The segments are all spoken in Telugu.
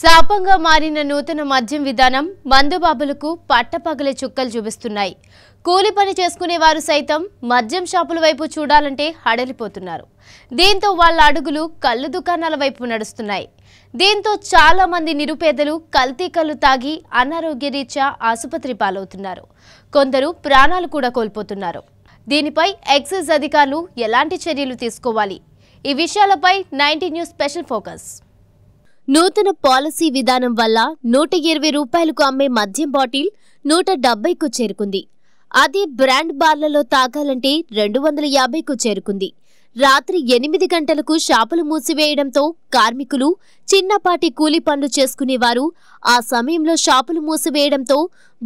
శాపంగా మారిన నూతన మద్యం విధానం మందుబాబులకు పట్టపగలే చుక్కలు చూపిస్తున్నాయి. కూలి పని చేసుకునే వారు సైతం మద్యం షాపుల వైపు చూడాలంటే హడలిపోతున్నారు. దీంతో వాళ్ళ అడుగులు కళ్ళు దుకాణాల వైపు నడుస్తున్నాయి. దీంతో చాలా మంది నిరుపేదలు కల్తీ కళ్ళు తాగి అనారోగ్య రీత్యా ఆసుపత్రి పాలవుతున్నారు. కొందరు ప్రాణాలు కూడా కోల్పోతున్నారు. దీనిపై ఎక్సైజ్ అధికారులు ఎలాంటి చర్యలు తీసుకోవాలి? ఈ విషయాలపై 19 న్యూస్ స్పెషల్ ఫోకస్. నూతన పాలసీ విధానం వల్ల 120 రూపాయలకు అమ్మే మద్యం బాటిల్ 170కు చేరుకుంది. అదే బ్రాండ్ బార్లలో తాగాలంటే 250కు చేరుకుంది. రాత్రి 8 గంటలకు షాపులు మూసివేయడంతో కార్మికులు, చిన్నపాటి కూలీ పనులు చేసుకునేవారు ఆ సమయంలో షాపులు మూసివేయడంతో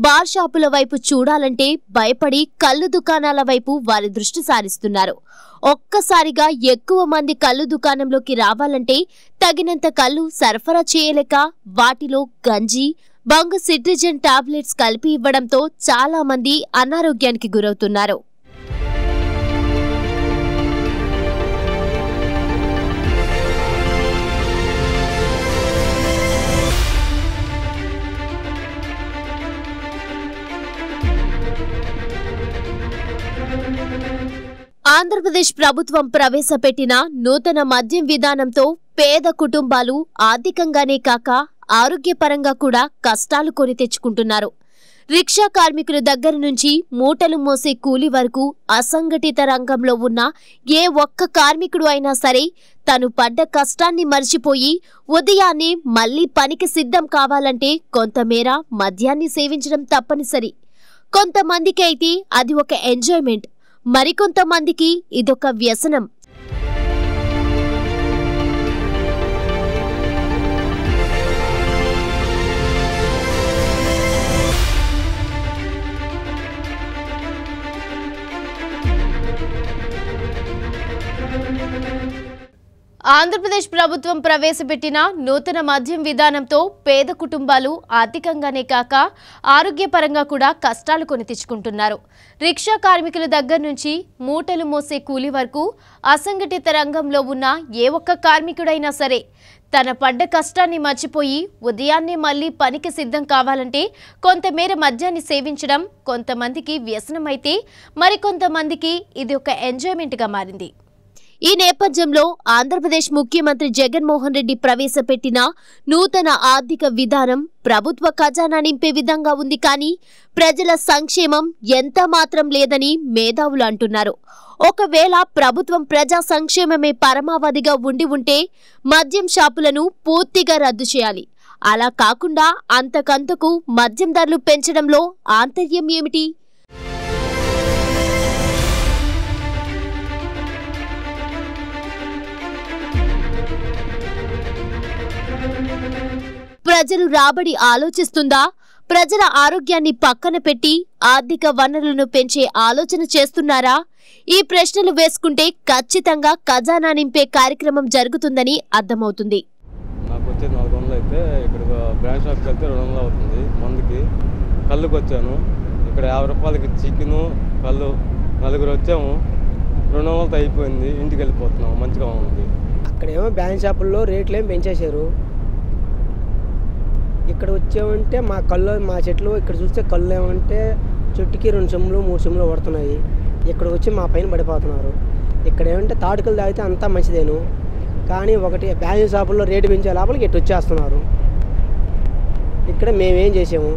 బార్ షాపుల వైపు చూడాలంటే భయపడి కళ్ళు దుకాణాల వైపు వారి దృష్టి సారిస్తున్నారు. ఒక్కసారిగా ఎక్కువ మంది కళ్ళు దుకాణంలోకి రావాలంటే తగినంత కళ్ళు సరఫరా చేయలేక వాటిలో గంజి, బంగ్, సిట్రిజన్ టాబ్లెట్స్ కలిపి ఇవ్వడంతో చాలా మంది అనారోగ్యానికి గురవుతున్నారు. ఆంధ్రప్రదేశ్ ప్రభుత్వం ప్రవేశపెట్టిన నూతన మద్యం విధానంతో పేద కుటుంబాలు ఆర్థికంగానే కాక ఆరోగ్యపరంగా కూడా కష్టాలు కొని తెచ్చుకుంటున్నారు. రిక్షా కార్మికుల దగ్గర నుంచి మూటలు మోసే కూలి వరకు అసంఘటిత రంగంలో ఉన్న ఏ ఒక్క కార్మికుడు అయినా సరే తను పడ్డ కష్టాన్ని మర్చిపోయి ఉదయాన్నే మళ్లీ పనికి సిద్ధం కావాలంటే కొంతమేర మద్యాన్ని సేవించడం తప్పనిసరి. కొంతమందికి అయితే అది ఒక ఎంజాయ్మెంట్, మరికొంతమందికి ఇదొక వ్యసనం. ఆంధ్రప్రదేశ్ ప్రభుత్వం ప్రవేశపెట్టిన నూతన మద్యం విధానంతో పేద కుటుంబాలు ఆర్థికంగానే కాక ఆరోగ్యపరంగా కూడా కష్టాలు కొని తెచ్చుకుంటున్నారు. రిక్షా కార్మికుల దగ్గర నుంచి మూటలు మోసే కూలి వరకు అసంఘటిత రంగంలో ఉన్న ఏ ఒక్క కార్మికుడైనా సరే తన పడ్డ కష్టాన్ని మర్చిపోయి ఉదయాన్నే మళ్లీ పనికి సిద్ధం కావాలంటే కొంతమేర మద్యాన్ని సేవించడం కొంతమందికి వ్యసనమైతే మరికొంతమందికి ఇది ఒక ఎంజాయ్మెంట్గా మారింది. ఈ నేపథ్యంలో ఆంధ్రప్రదేశ్ ముఖ్యమంత్రి జగన్మోహన్ రెడ్డి ప్రవేశపెట్టిన నూతన ఆర్థిక విధానం ప్రభుత్వ ఖజానా నింపే విధంగా ఉంది, కానీ ప్రజల సంక్షేమం ఎంత మాత్రం లేదని మేధావులు అంటున్నారు. ఒకవేళ ప్రభుత్వం ప్రజా సంక్షేమమే పరమావధిగా ఉండి ఉంటే మద్యం షాపులను పూర్తిగా రద్దు చేయాలి. అలా కాకుండా అంతకంతకు మద్యం ధరలు పెంచడంలో ఆంతర్యం ఏమిటి? ప్రజలు రాబడి ఆలోచిస్తుందా? ప్రజల ఆరోగ్యాన్ని పక్కన పెట్టి ఆర్థిక వనరులను పెంచే ఆలోచన చేస్తున్నారా? ఈ ప్రశ్నలు వేసుకుంటే ఖచ్చితంగా ఖజానా నింపే కార్యక్రమం జరుగుతుందని అర్థమవుతుంది. నాకు వచ్చేది 400 అయితే ఇక్కడ బ్రాండ్ షాప్కి వెళ్తే 200 అవుతుంది. మందుకి కళ్ళుకి వచ్చాను, ఇక్కడ 50 రూపాయలకి చికెను కళ్ళు 4 వచ్చాము, 200 అయిపోయింది, ఇంటికి వెళ్ళిపోతున్నాము. మంచిగా ఉంది. అక్కడేమో బ్రాండ్ షాపుల్లో రేట్లు ఏమి పెంచేశారు. ఇక్కడ వచ్చామంటే మా చెట్లు ఇక్కడ చూస్తే కళ్ళు ఏమంటే చెట్టుకి 2 చెమ్ములు 3 చెమ్ములు పడుతున్నాయి. ఇక్కడ వచ్చి మా పైన పడిపోతున్నారు. ఇక్కడ ఏమంటే తాడుకలు తాగితే అంతా మంచిదేను, కానీ ఒకటి బ్యాంక్ షాపుల్లో రేటు పెంచే లోపలికి ఎటు వచ్చేస్తున్నారు. ఇక్కడ మేమేం చేసాము?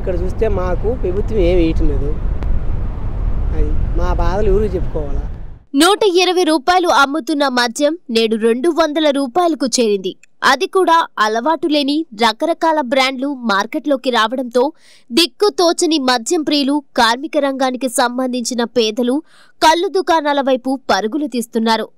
ఇక్కడ చూస్తే మాకు ప్రభుత్వం ఏమి ఇవ్వట్లేదు. అది మా బాధలు ఎవరికి చెప్పుకోవాలా? 120 రూపాయలు అమ్ముతున్న మద్యం నేడు 200 రూపాయలకు చేరింది. అది కూడా అలవాటు లేని రకరకాల బ్రాండ్లు మార్కెట్లోకి రావడంతో దిక్కుతోచని మద్యం ప్రియులు, కార్మిక రంగానికి సంబంధించిన పేదలు కళ్ళు దుకాణాల వైపు పరుగులు తీస్తున్నారు.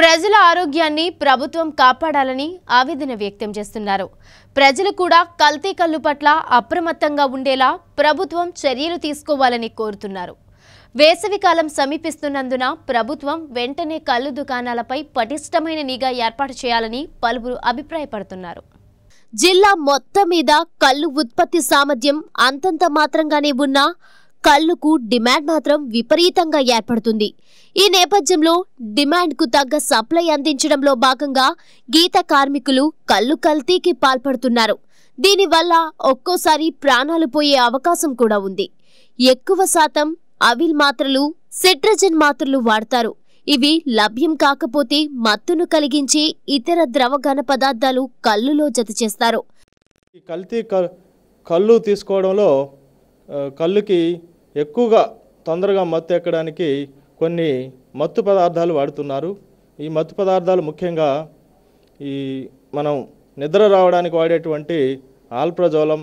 ప్రజల ఆరోగ్యాన్ని ప్రభుత్వం కాపాడాలని ఆవేదన వ్యక్తం చేస్తున్నారు. ప్రజలు కూడా కల్తీ కళ్ళు పట్ల అప్రమత్తంగా ఉండేలా ప్రభుత్వం చర్యలు తీసుకోవాలని కోరుతున్నారు. వేసవికాలం సమీపిస్తున్నందున ప్రభుత్వం వెంటనే కళ్ళు దుకాణాలపై పటిష్టమైన నిఘా ఏర్పాటు చేయాలని పలువురు అభిప్రాయపడుతున్నారు. జిల్లా మొత్తం మీద కళ్ళు ఉత్పత్తి సామర్థ్యం అంతంత మాత్రంగానే ఉన్నా కళ్ళుకు డిమాండ్ మాత్రం విపరీతంగా ఏర్పడుతుంది. ఈ నేపథ్యంలో డిమాండ్కు తగ్గ సప్లై అందించడంలో భాగంగా గీత కార్మికులు కళ్ళు కల్తీకి పాల్పడుతున్నారు. దీనివల్ల ఒక్కోసారి ప్రాణాలు పోయే అవకాశం కూడా ఉంది. ఎక్కువ శాతం అవిల్ మాత్రలు, సెట్రజన్ మాత్రలు వాడతారు. ఇవి లభ్యం కాకపోతే మత్తును కలిగించి ఇతర ద్రవ ఘన పదార్థాలు కళ్ళులో జత చేస్తారు. ఈ కల్తీ కళ్ళు తీసుకోవడంలో కళ్ళుకి ఎక్కువగా తొందరగా మత్తు ఎక్కడానికి కొన్ని మత్తు పదార్థాలు వాడుతున్నారు. ఈ మత్తు పదార్థాలు ముఖ్యంగా ఈ మనం నిద్ర రావడానికి వాడేటువంటి ఆల్ప్రజోలం,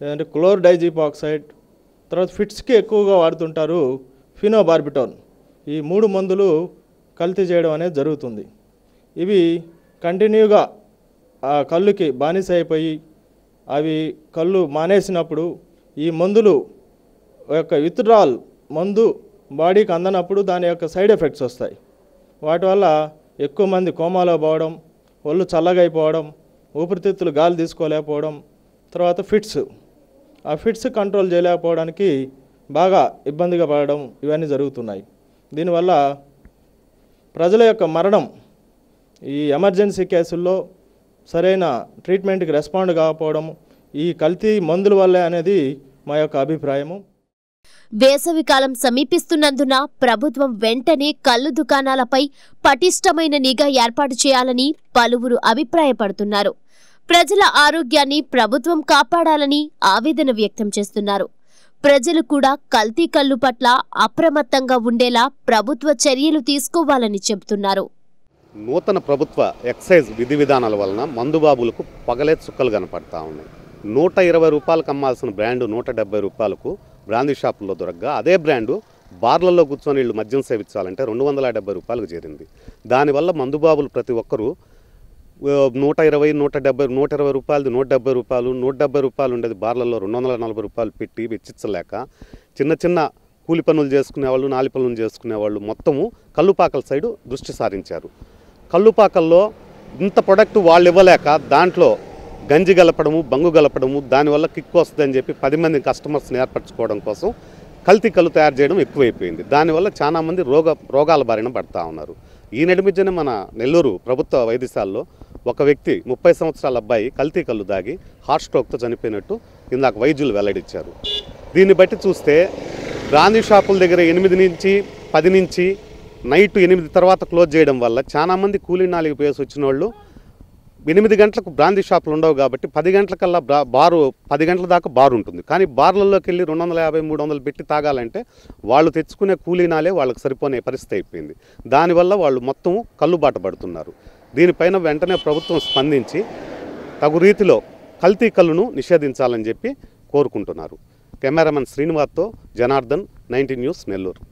లేదంటే క్లోర్డైజిపాక్సైడ్, తర్వాత ఫిట్స్కి ఎక్కువగా వాడుతుంటారు ఫినోబార్బిటోన్. ఈ మూడు మందులు కల్తీ చేయడం అనేది జరుగుతుంది. ఇవి కంటిన్యూగా ఆ కళ్ళుకి బానిస అయిపోయి అవి కళ్ళు మానేసినప్పుడు ఈ మందులు యొక్క విత్డ్రాల్ మందు బాడీకి అందనప్పుడు దాని యొక్క సైడ్ ఎఫెక్ట్స్ వస్తాయి. వాటి వల్ల ఎక్కువ మంది కోమాలో పోవడం, ఒళ్ళు చల్లగైపోవడం, ఊపిరితిత్తులు గాలి తీసుకోలేకపోవడం, తర్వాత ఫిట్స్, ఆ ఫిట్స్ కంట్రోల్ చేయలేకపోవడానికి బాగా ఇబ్బందిగా పడడం ఇవన్నీ జరుగుతున్నాయి. దీనివల్ల ప్రజల యొక్క మరణం ఈ ఎమర్జెన్సీ కేసుల్లో సరైన ట్రీట్మెంట్కి రెస్పాండ్ కాకపోవడం ఈ కల్తీ మందుల వల్లే అనేది మా యొక్క అభిప్రాయము. వేసవికాలం సమీపిస్తున్నందున ప్రభుత్వం వెంటనే కళ్ళు దుకాణాలపై పటిష్టమైన నిఘా ఏర్పాటు చేయాలని పలువురు అభిప్రాయపడుతున్నారు. ప్రజల ఆరోగ్యాన్ని ప్రభుత్వం కాపాడాలని ఆవేదన వ్యక్తం చేస్తున్నారు. ప్రజలు కూడా కల్తీ కళ్ళు పట్ల అప్రమత్తంగా ఉండేలా ప్రభుత్వ చర్యలు తీసుకోవాలని చెబుతున్నారు. నూతన ప్రభుత్వ ఎక్సైజ్ విధి విధానాల వలన మందుబాబులకు పగలే చుక్కలు కనపడతా ఉన్నాయి. 120 రూపాయలకు అమ్మాల్సిన బ్రాండు 170 రూపాయలకు బ్రాందీ షాపుల్లో దొరకగా అదే బ్రాండు బార్లలో కూర్చొని వీళ్ళు మద్యం సేవించాలంటే 270 రూపాయలకు చేరింది. దానివల్ల మందుబాబులు ప్రతి ఒక్కరూ 120, 170, 120 రూపాయలది 170 రూపాయలు, 170 రూపాయలు ఉండేది బార్లలో 240 రూపాయలు పెట్టి వెచ్చించలేక చిన్న చిన్న కూలి పనులు చేసుకునేవాళ్ళు, నాలి పనులు చేసుకునేవాళ్ళు మొత్తము కళ్ళుపాకల సైడు దృష్టి సారించారు. కళ్ళుపాకల్లో ఇంత ప్రొడక్ట్ వాళ్ళు ఇవ్వలేక దాంట్లో గంజి గలపడము, బంగు గలపడము, దానివల్ల కిక్ వస్తుందని చెప్పి 10 మంది కస్టమర్స్ని ఏర్పరచుకోవడం కోసం కల్తీ కళ్ళు తయారు చేయడం ఎక్కువైపోయింది. దానివల్ల చాలామంది రోగాల బారిన పడతా ఉన్నారు. ఈ నడిమిజ్జనే మన నెల్లూరు ప్రభుత్వ వైద్యశాలలో ఒక వ్యక్తి 30 సంవత్సరాల అబ్బాయి కల్తీ కళ్ళు దాగి హార్ట్ స్ట్రోక్తో చనిపోయినట్టు ఇందాక వైద్యులు వెల్లడించారు. దీన్ని బట్టి చూస్తే బ్రాందీ షాపుల దగ్గర 8 నుంచి 10 నుంచి నైట్ 8 తర్వాత క్లోజ్ చేయడం వల్ల చాలామంది కూలీనాలికి పోయేసి వచ్చిన వాళ్ళు 8 గంటలకు బ్రాందీ షాపులు ఉండవు కాబట్టి 10 గంటలకల్లా బారు 10 గంటల దాకా బారు ఉంటుంది. కానీ బార్లలోకి వెళ్ళి 250, 300 పెట్టి తాగాలంటే వాళ్ళు తెచ్చుకునే కూలీనాలే వాళ్ళకి సరిపోయే పరిస్థితి అయిపోయింది. దానివల్ల వాళ్ళు మొత్తం కళ్ళు బాట పడుతున్నారు. దీనిపైన వెంటనే ప్రభుత్వం స్పందించి తగు రీతిలో కల్తీ కళ్ళును నిషేధించాలని చెప్పి కోరుకుంటున్నారు. కెమెరామెన్ శ్రీనివాస్తో జనార్దన్, 19 న్యూస్, నెల్లూరు.